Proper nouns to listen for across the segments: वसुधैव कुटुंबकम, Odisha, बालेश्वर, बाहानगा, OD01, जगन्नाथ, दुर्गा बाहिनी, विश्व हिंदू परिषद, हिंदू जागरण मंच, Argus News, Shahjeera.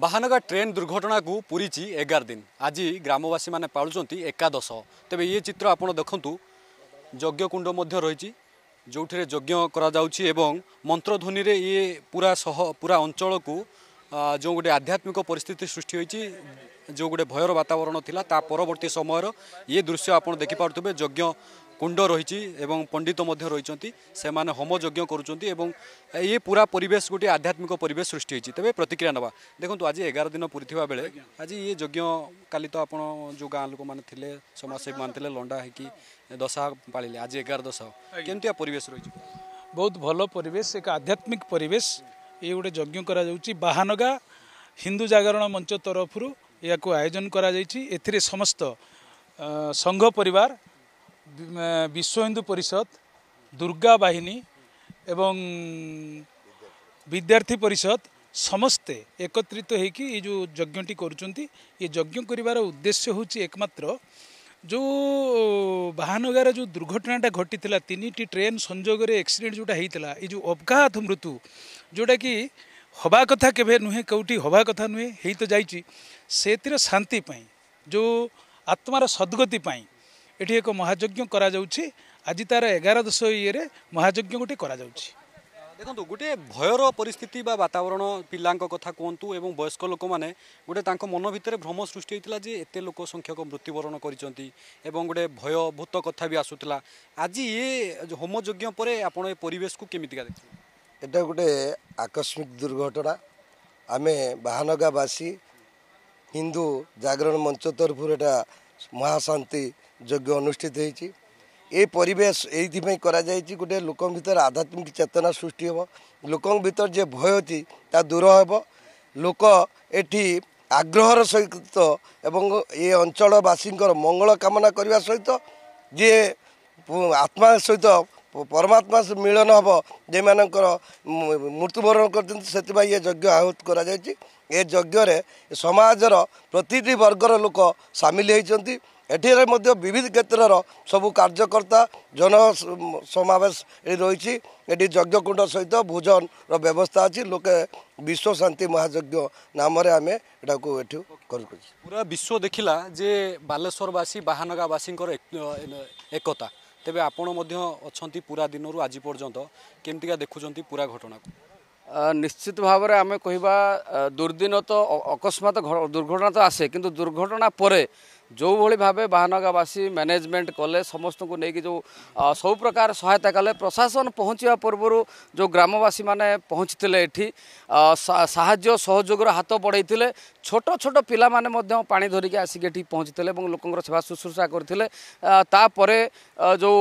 बाहानगा train दुर्घटना को पूरी 11 दिन आज ग्रामवासी माने पालुचंती एकादश। तेबे ये चित्र आपण देखंतु यज्ञ कुंड मध्य रही जो यज्ञ करा जाउची एवं मंत्रध्वनि रे ये पूरा अंचल को जो गोटे आध्यात्मिक परिस्थिति सृष्टि होती जो गोटे भयर वातावरण थिला ता परवर्ती समय ये दृश्य आपण देखि पारथुबे। यज्ञ कुंड रही पंडित मध्य रही से होम यज्ञ कर ये पूरा परिवेश गोटे आध्यात्मिक परिवेश सृष्टि होती। तेज प्रतिक्रिया ना देखो आज 11 दिन पूरी बेले आज ये यज्ञ काली तो आप जो गाँव लोक मैंने समाजसेवी मानते लंडा है दशा पाले आज 11 दशा केमती परिवेश रही बहुत भल परिवेश एक आध्यात्मिक परिवेश ये गोटे यज्ञ कर बाहानगा हिंदू जागरण मंच तरफ या आयोजन कर समस्त संघ परिवार विश्व हिंदू परिषद दुर्गा बाहिनी एवं विद्यार्थी परिषद समस्ते एकत्रित तो होकर ये जो यज्ञटी करुँचे ये यज्ञ करार उद्देश्य हूँ एकमात्र जो बाहानगार जो दुर्घटनाटा घटी तीन टी ट्रेन संजोग एक्सीडेंट जोटा होता ये जो अपघात मृत्यु जोटा कि हवा कथा केवे नुहे कौटी हवा कथा नुहे हो तो जातिर शांति पाई जो आत्मार सद्गति पाई ये एक महायज्ञ करा जाउछि। आज तार 11 दश ये महायज्ञ गोटे करा जाउछि। देखो गोटे भयर परिस्थिति बा वातावरण पिला कथा कहतु एवं वयस्क लोक मैंने गोटे मन भितर भ्रम सृष्टि होता जे एत लोक संख्यक मृत्युवरण करिसेंती एवं गोटे भय भूत कथा भी आसूला। आज ये होम यज्ञ पर आपण परिवेश को केमिति का देखिए एटा गोटे आकस्मिक दुर्घटना आमे बाहानगावासी हिंदू जागरण मंच तरफ महाशांति यज्ञ अनुष्ठित होती। ये परिवेश यही करा गोटे लोक भीतर आध्यात्मिक चेतना सृष्टि हो लोक भीतर जे भय अच्छी ता दूर हो लोक एटी आग्रहर सहित एवं ये अंचलवासी मंगल कामना करने सहित जे आत्मा सहित परमात्मा से मिलन हे जे मानकर मृत्युवरण कर ये यज्ञ आहूत करा जायछि। ए यज्ञ रे समाजर प्रतिटी वर्गर लोक सामिल होती एठिरे मध्य विविध क्षेत्र सबू कार्यकर्ता जन समावेश रही यज्ञकुंड सहित भोजन व्यवस्था अच्छी लोक विश्व शांति महायज्ञ नाम आम एटा को पूरा विश्व देखिला जे बालेश्वरवासी बाहानगावासी एकता। तेबे आपण मध्य अछंती पूरा दिन रु आज पर्यंत केमतिका देखुछंती पूरा घटना को निश्चित भाव में आम कहवा दुर्दिन तो अकस्मात दुर्घटना तो आसे किंतु दुर्घटना परे जो भली भाव बाहानगावासी मैनेजमेंट कले समस्त को लेकिन जो सब प्रकार सहायता कले प्रशासन पहुँचा पूर्व जो ग्रामवासी माने पहुँचते ये साहाय्य सहयोग हाथ बढ़ाई छोट छोट पिला माने पानी धरिकी आसिक ये पहुँचते लोकर सेवा शुश्रूषा करते जो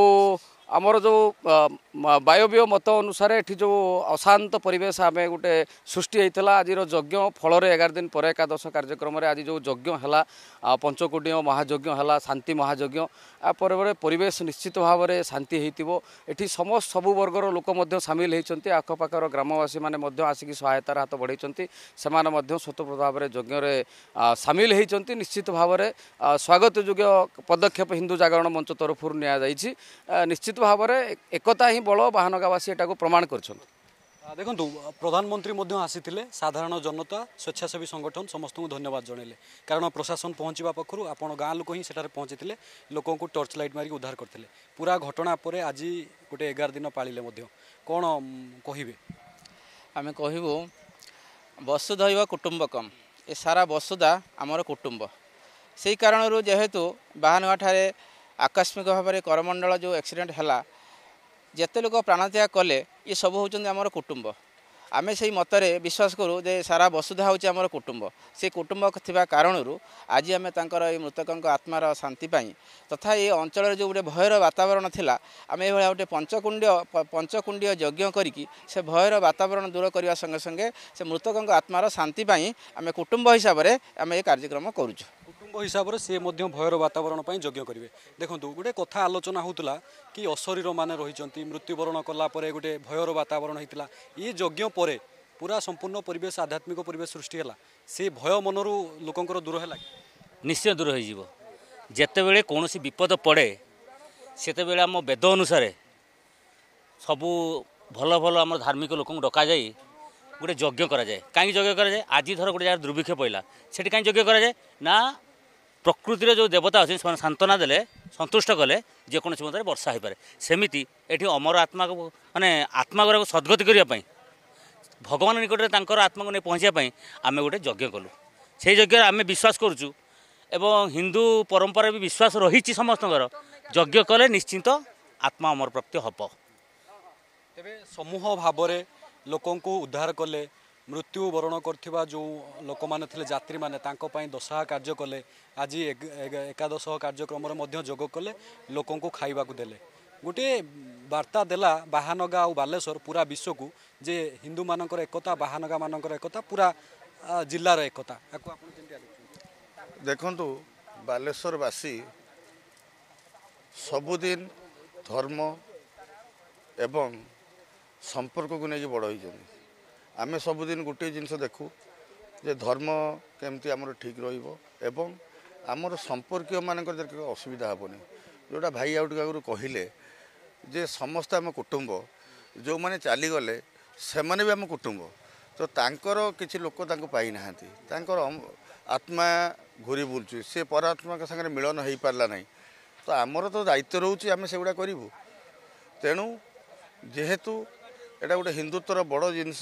आमर जो वायव्य मत अनुसार ये जो अशांत परिवेश आम गोटे सृष्टि होता आज यज्ञ फल 11 दिन पर एकादश कार्यक्रम आज जो यज्ञ है पंचकोटी महायज्ञ है शांति महायज्ञ या परिवेश निश्चित भाव में शांति होती समस्त सबू वर्गर लोक सामिल होती आखपाखर ग्रामवासी मैंने आसिक सहायतार हाथ बढ़ाई से स्वतंत्र भाव में यज्ञ सामिल होती निश्चित भाव में स्वागत योग्य पदक्षेप हिंदू जागरण मंच तरफ नि निश्चित भाव में एकता ही बल बाहानगावासी एटा को प्रमाण कर देखु। प्रधानमंत्री आसी साधारण जनता स्वेच्छासेवी संगठन समस्त को धन्यवाद जन कारण प्रशासन पहुँचा पक्षर आप गाँव लोक हिंसा पहुँचे लोक को टॉर्च लाइट मारिक उद्धार करते पूरा घटना पर आज गोटे 11 दिन पाले कौन कहे आम कहूँ वसुधैव कुटुंबकम ए सारा वसुधा आमर कुटुंब से कारण जेहेतु बाहानगा ठारे आकस्मिक भाव में करमंडल जो एक्सीडेंट है जेते लोग प्राणत्याग कले ये सब होउछन हमर कुटुंब आमे से मतरे विश्वास करूँ जे सारा वसुधा होउछ हमर कुटुंब से कुटुंब थिबा कारणरू आज आमे तांकर ए मृतकंक आत्मार शांति पाई तथा ये अंचल जो गोटे भयर वातावरण थिला आमे एभळा गोटे पंचकुंड यज्ञ करिकि से भयर वातावरण दूर करबा संगे संगे से मृतकंक आत्मार शांति पाई आमे कुटुंब हिसाब रे आमे ए कार्यक्रम करूछु कुटुंब हिसाब रे से मध्य भयर वातावरण पाई यज्ञ करिवे। देखंतु गोटे कथा आलोचना होउतला कि अशरीर माने रहिचंती मृत्युवरण कला परे गोटे भयर वातावरण होइतला ये यज्ञ परे पूरा संपूर्ण परिवेश आध्यात्मिक परिवेश सृष्टि है से भय मनरू लोकंकर दूर है निश्चय दूर होते कौन विपद पड़े से आम वेद अनुसार सबू भल भल आम धार्मिक लोक डक गोटे यज्ञ कराए कहीं यज्ञ कराए आज थर गोटे जगह दुर्भिक्ष पड़ा से कहीं यज्ञ कराए ना प्रकृतिर जो देवता अच्छे से सांत्वना देले संतुष्ट कले जेकोसी मत वर्षा हो पाए सेमती ये अमर आत्मा को माने आत्मा गुराक सद्गति करने भगवान निकटर आत्मा को नहीं पहुँचापी आम गोटे यज्ञ कलु से यज्ञ आम विश्वास करुचु एवं हिंदू परंपरा भी विश्वास रही समस्त यज्ञ कले निश्चिंत आत्मा अमर प्राप्ति हम तेरे समूह भाव में लोक उद्धार कले मृत्यु बरण करथिबा जो लोक माने थिले यात्री माने तांको पई दशहा कार्य कले आज एकादश कार्यक्रम जोग कले लोकों को खाइबा को देले गोटे वार्ता देला बाहानगा आ बालेश्वर पूरा विश्व को जे हिंदू मानकर एकता बाहानगा मानकर एकता पूरा जिल्लार एकता देखंतु बालेश्वर वासी सबुदिन धर्म एवं संपर्क को नहीं बड़ हो आमे सबुदिन गोटे जिनस देखू जे धर्म केमती आमर ठीक रहिबो एवं आमर संपर्क मानकर असुविधा हेनी जोटा भाई आउट आगुरी कहले जे समस्त आम कुटुंब जो माने चली गले से माने भी आम कुटुंब तो तांकर किछि लोक तांको पाई नाहंती तांकर आत्मा घूरी बुलछु से परात्मा के संगे मिलन होई पारला नहीं तो आमर तो दायित्व रहउछि आम सेगुडा करिवु तेणु जेहेतु एटा गोटे हिंदुत्वर बड़ जिनस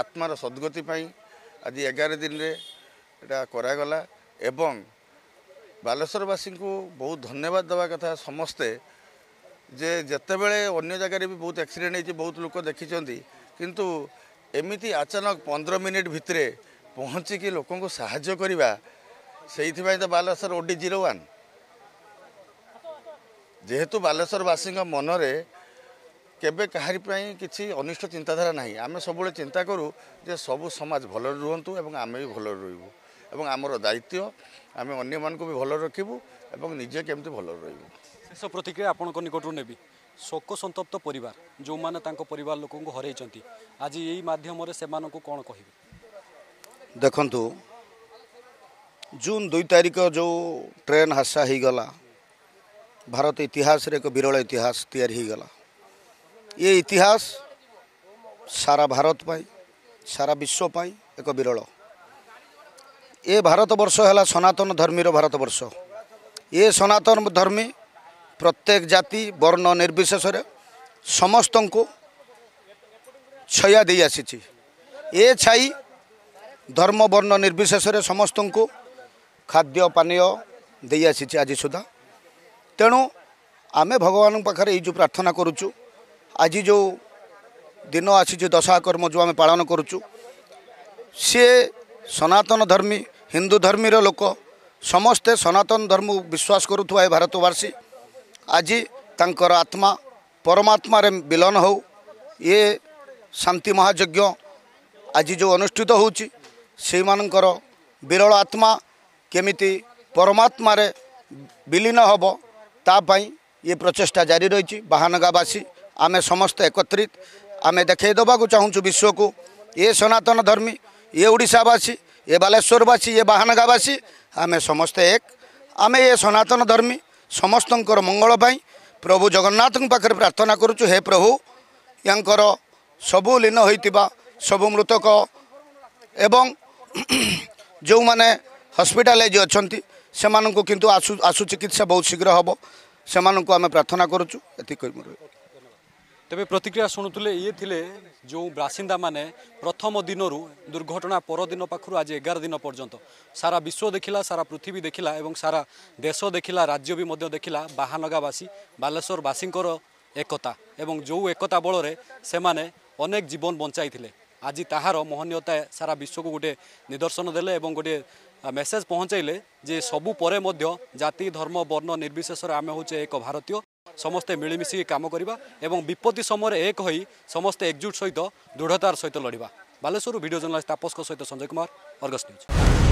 आत्मार सद्गति आज 11 दिन रे एटा करागला एवं बालेश्वरवासी को बहुत धन्यवाद देवा कथा समस्ते जे जते बेले अन्य जगह भी बहुत एक्सीडेंट होती बहुत लोग देखी किंतु एमिति अचानक 15 मिनिट भितरे पहुँचिकी लोक को साहाय्य करवा से तो बालेश्वर OD01 जेहेतु बालेश्वरवासी मनरे केबे कहारी पाई किसी अनिष्ट चिंताधारा ना आम सब चिंता करूँ जे सबू समाज भल रुहतु एवं आम भी भल रुबू एवं आमर दायित्व आम अन्य मान को भी भल रखू एवं निजे केमती भल रुबू शेष प्रतिक्रिया आपंक निकटू ने शोक संतप्त परिवार जो माने तांको परिवार लोक हर आज यही माध्यम से कौन कह देखु जून 2 तारिख जो ट्रेन हादसा हो गला भारत इतिहास एक विरल इतिहास या ये इतिहास सारा भारत पाई सारा विश्व पाई एक विरल ये भारतवर्ष है सनातन धर्मीर भारतवर्ष ये सनातन धर्मी प्रत्येक जाति वर्ण निर्विशेष समस्त को छया दे आसी ये छाई धर्म वर्ण निर्विशेष समस्त को खाद्य पानीय दे आसी आज सुधा तेणु आमे भगवान पाखे ये जो प्रार्थना करुचु आज जो दिन आसी दशा कर्म जो आम पालन करुचु सी सनातन धर्मी हिंदू धर्मीर लोक समस्ते सनातन धर्म विश्वास करुवा ए भारतवासी आज तांकर आत्मा परमात्मा रे विलन हो ये शांति महायज्ञ आज जो अनुष्ठित होउची से मानकर विरल आत्मा केमिति परमात्मा रे विलीन होबो ता पई ये प्रचेष्टा जारी रही बाहानगावासी आमे समस्त एकत्रित आमे देखे दबा को चाहूँ विश्व को ये सनातन धर्मी ये ओडिशावासी ये बालेश्वरवासी ये बाहानगावासी आमे समस्त एक आमे ये सनातन धर्मी समस्त मंगल पाई प्रभु जगन्नाथ पाखे प्रार्थना करुचु हे प्रभु यांकर सबू लीन होइतिबा सबू मृतक एवं जो माने हॉस्पिटलाइज अछंती सेमान को किंतु आसु आसु चिकित्सा बहुत शीघ्र हबो सेमान को आमे प्रार्थना करुचु एति कहि मोर तेबे प्रतिक्रिया शुणुले ये थिले जो बासिंदा माने प्रथम दिन दुर्घटना पर दिन पाखु आज 11 दिन पर्यंत सारा विश्व देखिला सारा पृथ्वी देखिला एवं सारा देश देखिला राज्य भी मध्य देखिला बाहानगावासी बालेश्वरवासी एकता एवं जो एकता बल रे से माने अनेक जीवन बंचाई थिले आज ताहार महनीयता सारा विश्व को गोटे निदर्शन देले एवं गोटे मेसेज पहुँचैले जे सबु परे मध्य जाति धर्म वर्ण निर्विशेष आमे होचे एक भारतीय समस्ते मिलमिशी काम करवा एवं विपत्ति समय एक होई समस्ते एकजुट सहित दृढ़तार सहित लड़वा बालेश्वर वीडियो जर्नलिस्ट तापस सहित संजय कुमार, अर्गस न्यूज।